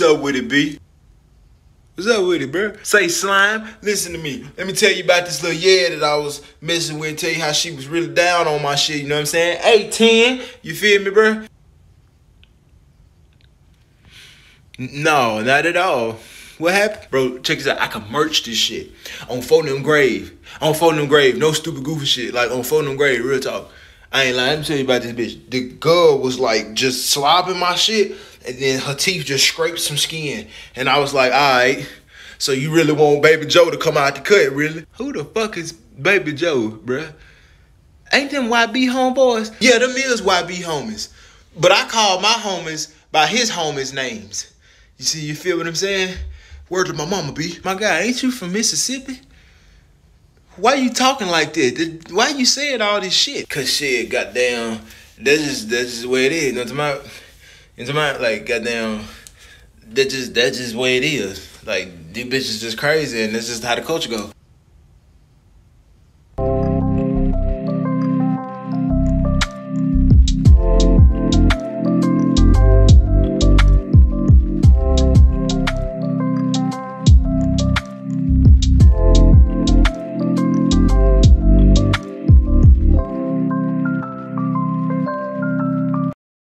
What's up with it, B? What's up with it, bro? Say slime, listen to me. Let me tell you about this little yeah that I was messing with and tell you how she was really down on my shit, you know what I'm saying? 810, you feel me, bro? No, not at all. What happened? Bro, check this out. I can merch this shit on Fortnum Grave. On Fortnum Grave, no stupid goofy shit. Like on Fortnum Grave, real talk. I ain't lying. Let me tell you about this bitch. The girl was like just slobbing my shit, and then her teeth just scraped some skin. And I was like, all right, so you really want Baby Joe to come out the cut, really? Who the fuck is Baby Joe, bruh? Ain't them YB homeboys? Yeah, them is YB homies. But I call my homies by his homies' names. You see, you feel what I'm saying? Word to my mama, B. My God, ain't you from Mississippi? Why you talking like that? Why you saying all this shit? Cause shit, goddamn, that's just the way it is. Into my like goddamn, that's just the way it is. Like these bitches just crazy, and that's just how the culture go.